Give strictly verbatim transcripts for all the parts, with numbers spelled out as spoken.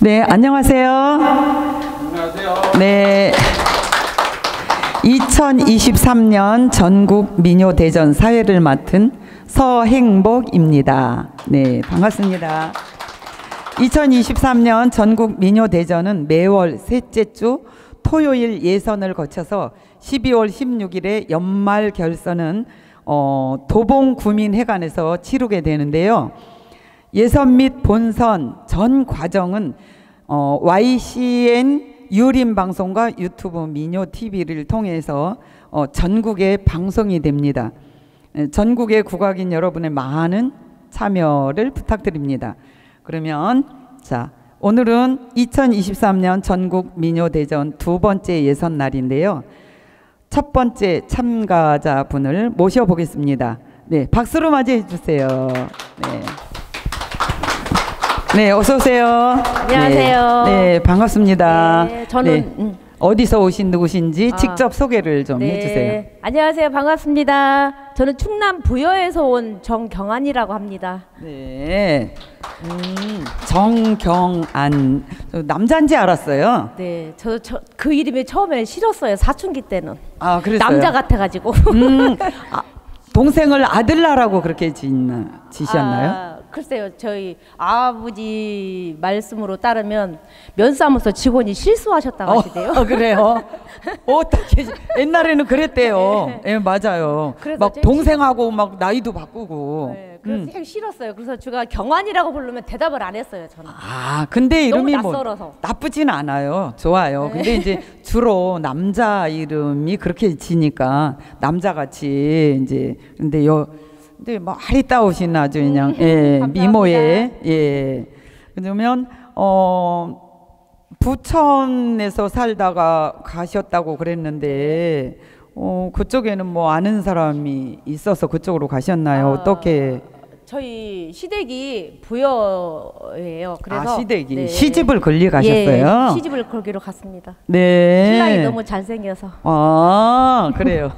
네, 안녕하세요. 안녕하세요. 네. 이천이십삼 년 전국 민요대전 사회를 맡은 서행복입니다. 네, 반갑습니다. 이천이십삼 년 전국 민요대전은 매월 셋째 주 토요일 예선을 거쳐서 십이월 십육일에 연말 결선은 어, 도봉구민회관에서 치르게 되는데요. 예선 및 본선 전 과정은 어, 와이씨엔 유림방송과 유튜브 민요티비를 통해서 어, 전국에 방송이 됩니다. 전국의 국악인 여러분의 많은 참여를 부탁드립니다. 그러면 자, 오늘은 이천이십삼 년 전국 민요대전 두 번째 예선 날인데요. 첫 번째 참가자분을 모셔보겠습니다. 네, 박수로 맞이해 주세요. 네, 네, 어서 오세요. 안녕하세요. 네, 네, 반갑습니다. 네, 저는 네, 음. 어디서 오신 누구신지 아, 직접 소개를 좀 네, 해주세요. 안녕하세요. 반갑습니다. 저는 충남 부여에서 온 정경안이라고 합니다. 네. 음, 정경안. 남자인지 알았어요. 네, 저 그 이름이 처음에 싫었어요. 사춘기 때는. 아, 그랬어요? 남자 같아가지고. 음, 아, 동생을 아들라라고 그렇게 지나, 지시셨나요? 아, 글쎄요. 저희 아버지 말씀으로 따르면 면사무소 직원이 실수하셨다고 어, 하시대요. 어, 그래요? 어떻게 옛날에는 그랬대요. 예, 네. 네, 맞아요. 막 동생하고 막 나이도 바꾸고. 네, 그래서 음. 참 싫었어요. 그래서 제가 경환이라고 부르면 대답을 안 했어요, 저는. 아, 근데 이름이 너무 낯설어서. 뭐 나쁘진 않아요. 좋아요. 네. 근데 이제 주로 남자 이름이 그렇게 지니까 남자같이 이제 근데 요 근데 뭐 아리따우신 아주 그냥 예, 미모에 예. 그러면 어 부천에서 살다가 가셨다고 그랬는데 어 그쪽에는 뭐 아는 사람이 있어서 그쪽으로 가셨나요? 아, 어떻게? 저희 시댁이 부여예요. 그래서 아, 시댁이 네. 시집을 걸리 가셨어요? 예, 시집을 걸기로 갔습니다. 네. 신랑이 너무 잘생겨서. 아, 그래요.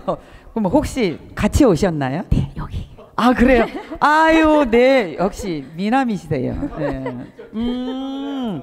그럼 혹시 같이 오셨나요? 네, 여기. 아, 그래요? 아유, 네, 역시 미남이시세요. 네. 음,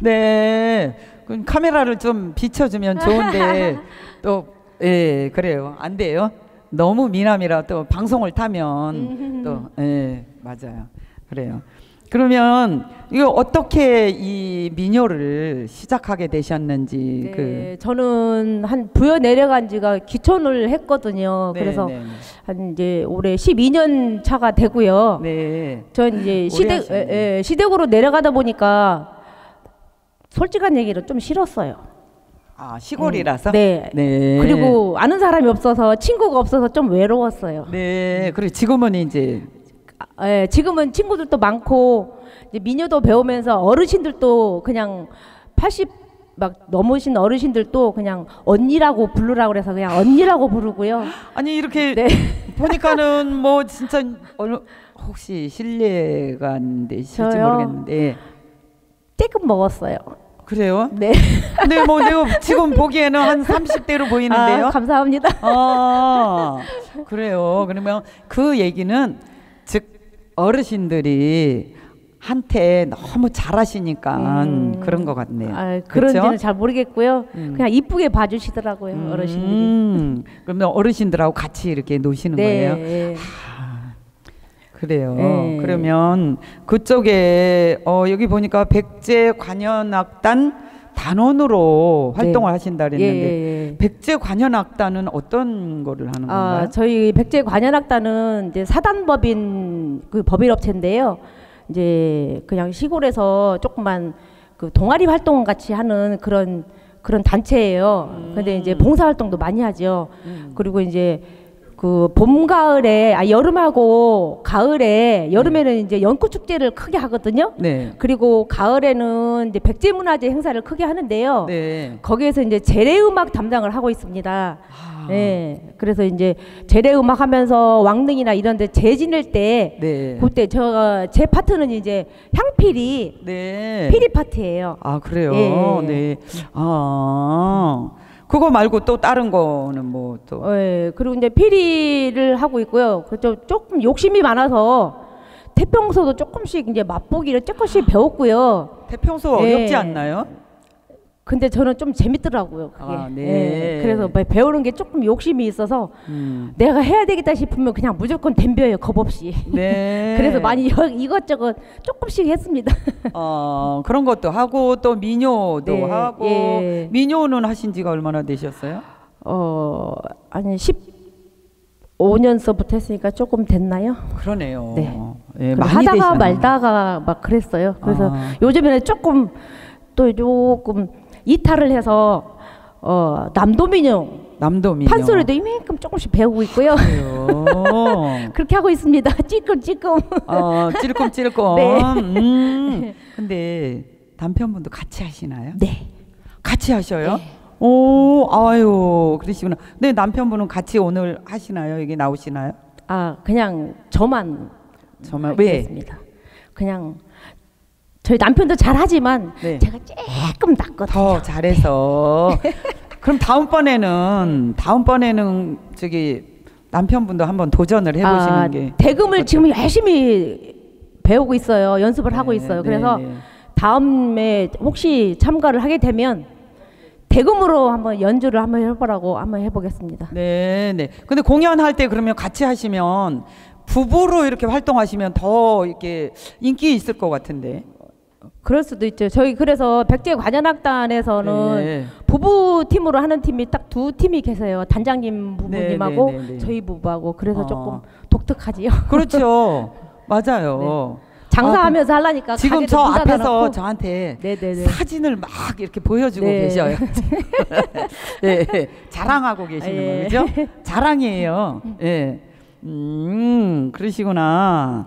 네. 그럼 카메라를 좀 비춰주면 좋은데 또, 예, 그래요. 안 돼요. 너무 미남이라 또 방송을 타면 또, 예, 맞아요. 그래요. 그러면 이거 어떻게 이 민요를 시작하게 되셨는지. 네, 그 저는 한 부여 내려간 지가 기촌을 했거든요. 네, 그래서 네, 네. 한 이제 올해 십이 년 차가 되고요. 네. 전 이제 시댁 예, 예, 시댁으로 내려가다 보니까 솔직한 얘기를 좀 싫었어요. 아, 시골이라서? 음, 네. 네. 그리고 아는 사람이 없어서 친구가 없어서 좀 외로웠어요. 네. 그리고 지금은 이제 예, 지금은 친구들도 많고 이제 민요도 배우면서 어르신들도 그냥 팔십 막 넘으신 어르신들도 그냥 언니라고 부르라고 그래서 그냥 언니라고 부르고요. 아니 이렇게 네. 보니까는 뭐 진짜 어느, 혹시 실례가 안 되실지 모르겠는데 조금 먹었어요. 그래요? 네. 근데 뭐 내가 지금 보기에는 한 삼십 대로 보이는데요. 아, 감사합니다. 아, 그래요. 그러면 그 얘기는 즉 어르신들이 한테 너무 잘하시니까 음. 그런 것 같네요. 아, 그런지는 잘 모르겠고요. 음. 그냥 이쁘게 봐주시더라고요. 음. 어르신들이. 음. 그러면 어르신들하고 같이 이렇게 노시는 네. 거예요? 하, 그래요. 네. 그러면 그쪽에 어, 여기 보니까 백제관현악단 단원으로 네. 활동을 하신다 그랬는데 예. 백제관현악단은 어떤 거를 하는 건가요? 아, 저희 백제관현악단은 이제 사단법인 그 법인업체인데요. 이제 그냥 시골에서 조금만 그 동아리 활동 같이 하는 그런 그런 단체예요. 음. 근데 이제 봉사 활동도 많이 하죠. 음. 그리고 이제 그 봄 가을에 아 여름하고 가을에 여름에는 네. 이제 연꽃 축제를 크게 하거든요. 네. 그리고 가을에는 이제 백제 문화제 행사를 크게 하는데요. 네. 거기에서 이제 재래 음악 담당을 하고 있습니다. 아. 네. 그래서 이제 재래 음악 하면서 왕릉이나 이런 데 재 지낼 때 네. 그때 저 제 파트는 이제 향피리 네. 피리 파트예요. 아, 그래요. 네. 네. 아. 그거 말고 또 다른 거는 뭐 또? 네, 그리고 이제 피리를 하고 있고요. 그렇죠. 조금 욕심이 많아서 태평소도 조금씩 이제 맛보기를 조금씩 배웠고요. 태평소가 네. 어렵지 않나요? 근데 저는 좀 재밌더라고요. 그게. 아, 네. 네. 그래서 배우는 게 조금 욕심이 있어서 음. 내가 해야 되겠다 싶으면 그냥 무조건 덤벼요, 겁 없이. 네. 그래서 많이 이것저것 조금씩 했습니다. 어, 그런 것도 하고 또 민요도 네. 하고 예. 민요는 하신 지가 얼마나 되셨어요? 어, 아니 십오 년서부터 했으니까 조금 됐나요? 그러네요. 네. 예, 많이 하다가 되시잖아요. 말다가 막 그랬어요. 그래서 아. 요즘에는 조금 또 조금 이탈을 해서 어, 남도민요, 남도민요 판소리도 이만큼 조금씩 배우고 있고요. 그렇게 하고 있습니다. 찔끔찔끔. 어, 찔끔찔끔. 네. 음. 근데 남편분도 같이 하시나요? 네. 같이 하셔요? 네. 오, 아유, 그러시구나. 네, 남편분은 같이 오늘 하시나요? 여기 나오시나요? 아, 그냥 저만. 저만 왜? 있습니다. 그냥. 저희 남편도 잘하지만 네. 제가 조금 낫거든요. 더 잘해서. 네. 그럼 다음번에는 다음번에는 저기 남편분도 한번 도전을 해보시는 아, 게. 대금을 어때요? 지금 열심히 배우고 있어요. 연습을 네, 하고 있어요. 그래서 네, 네. 다음에 혹시 참가를 하게 되면 대금으로 한번 연주를 한번 해보라고 한번 해보겠습니다. 네, 네. 근데 공연할 때 그러면 같이 하시면 부부로 이렇게 활동하시면 더 이렇게 인기 있을 것 같은데. 그럴 수도 있죠. 저희 그래서 백제관현악단에서는 네. 부부 팀으로 하는 팀이 딱 두 팀이 계세요. 단장님 부부님하고 네, 네, 네, 네. 저희 부부하고. 그래서 아. 조금 독특하지요. 그렇죠. 맞아요. 네. 장사하면서 아, 하려니까 지금 저 앞에서 달았고. 저한테 네, 네, 네. 사진을 막 이렇게 보여주고 네. 계셔요. 네. 자랑하고 계시는 네. 거죠. 자랑이에요. 네. 음, 그러시구나.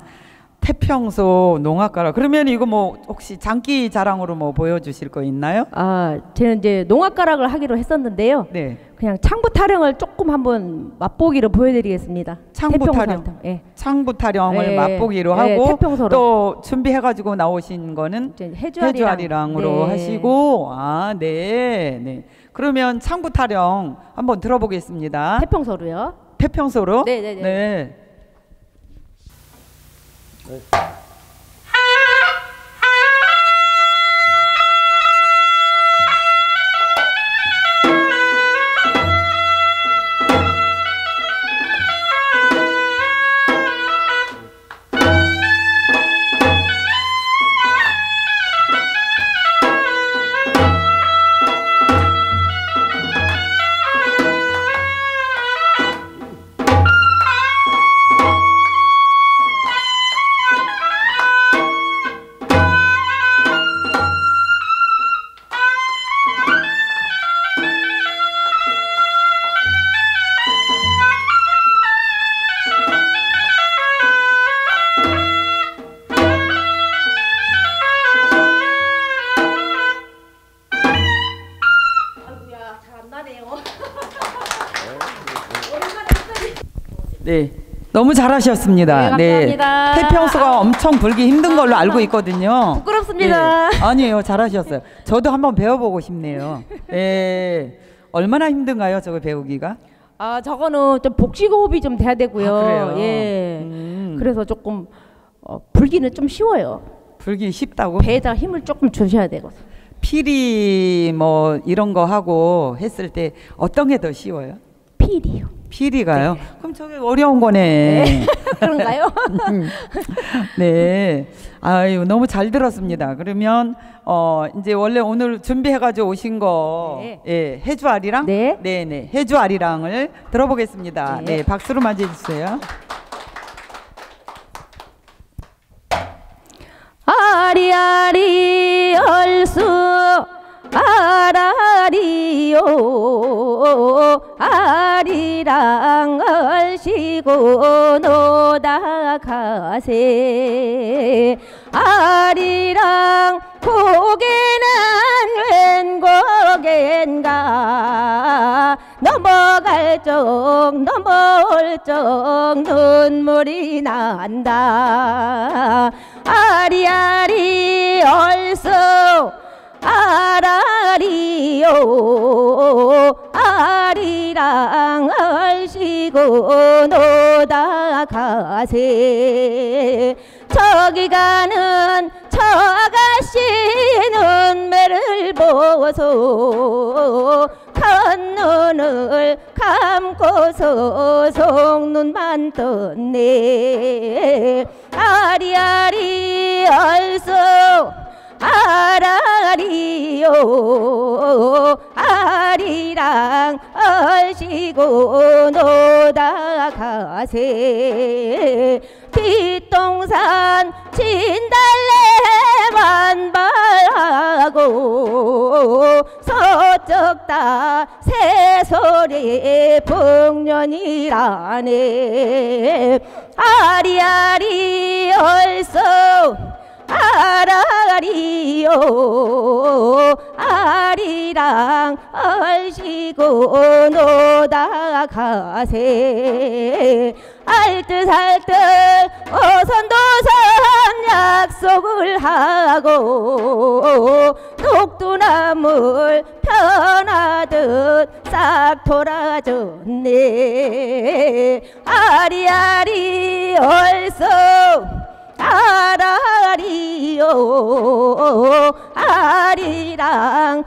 태평소 농악가라. 그러면 이거 뭐 혹시 장기 자랑으로 뭐 보여주실 거 있나요? 아, 저는 이제 농악가락을 하기로 했었는데요. 네. 그냥 창부타령을 조금 한번 맛보기로 보여드리겠습니다. 창부타령. 예. 창부타령을 예. 맛보기로 예. 하고 태평소로. 또 준비해가지고 나오신 거는 해주아리랑. 해주아리랑으로 네. 하시고 아, 네, 네. 그러면 창부타령 한번 들어보겠습니다. 태평소로요. 태평소로. 네, 네, 네. 네. 네. 네, 너무 잘하셨습니다. 네, 감사합니다. 네, 태평소가 엄청 불기 힘든 걸로 알고 있거든요. 부끄럽습니다. 네, 아니에요, 잘하셨어요. 저도 한번 배워보고 싶네요. 네, 얼마나 힘든가요, 저거 배우기가? 아, 저거는 좀 복식 호흡이 좀 돼야 되고요. 아, 그래요. 예, 음. 그래서 조금 어, 불기는 좀 쉬워요. 불기 쉽다고? 배에다 힘을 조금 주셔야 되고. 피리 뭐 이런 거 하고 했을 때 어떤 게 더 쉬워요? 피리요. 피리가요? 네. 그럼 저게 어려운 거네. 네. 그런가요? 네. 아유, 너무 잘 들었습니다. 그러면 어 이제 원래 오늘 준비해가지고 오신 거 네. 예, 해주아리랑? 네. 네네. 해주아리랑을 들어보겠습니다. 네. 네, 박수로 맞이해주세요. 아리아리 얼쑤 아라리요 아리랑 얼씨고 노다 가세 아리랑 고개는 웬 고개인가 넘어갈 적 넘어올 적 눈물이 난다 아리아리 얼쑤 아라리요 아리랑을 쉬고 노다 가세. 저기 가는 저 아가씨 눈매를 보소. 첫눈을 감고서 속눈만 떴네. 아리아리 얼쏘 아라리요 아리랑 얼씨고 노다 가세. 뒷동산 진달래 만발하고 서쪽 다 새소리 풍년이라네. 아리아리 얼쏘 아라리요 아리랑 얼씨고 노다 가세. 알뜰살뜰 오선도선 약속을 하고 녹두나물 편하듯 싹 돌아줬네. 아리아리 얼쏘 아라리요 아리랑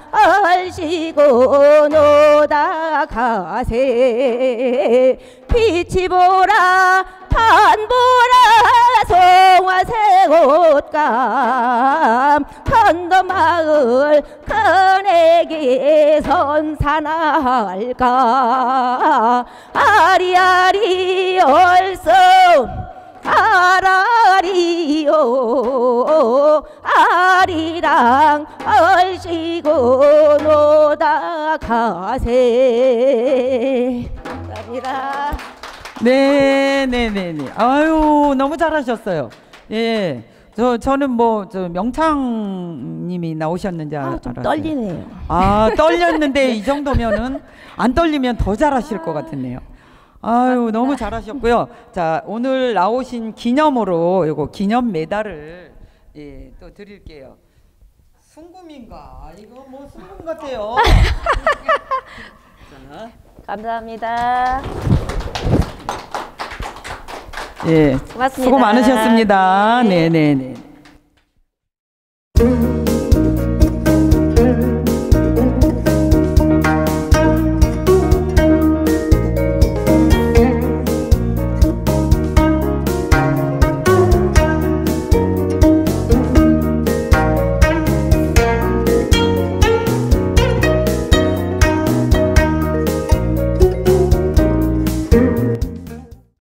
얼씨고 노다 가세. 빛이 보라 탄보라 송화새옷감 편도마을 큰애기 선산할까. 아리아리 얼쏘 아라리요 아리랑 얼씨고 노다 가세. 감사합니다. 네, 네, 네, 네. 아유, 너무 잘하셨어요. 예, 저 저는 뭐 저 명창님이 나오셨는지 아, 좀 알았어요. 떨리네요. 아, 떨렸는데 이 정도면은 안 떨리면 더 잘하실 것 같았네요. 아유, 너무 잘하셨고요. 자, 오늘 나오신 기념으로 요거 기념 메달을 예, 또 드릴게요. 순금인가? 이거 뭐 순금 같아요. 자. 감사합니다. 예, 고맙습니다. 수고 많으셨습니다. 네, 네, 네.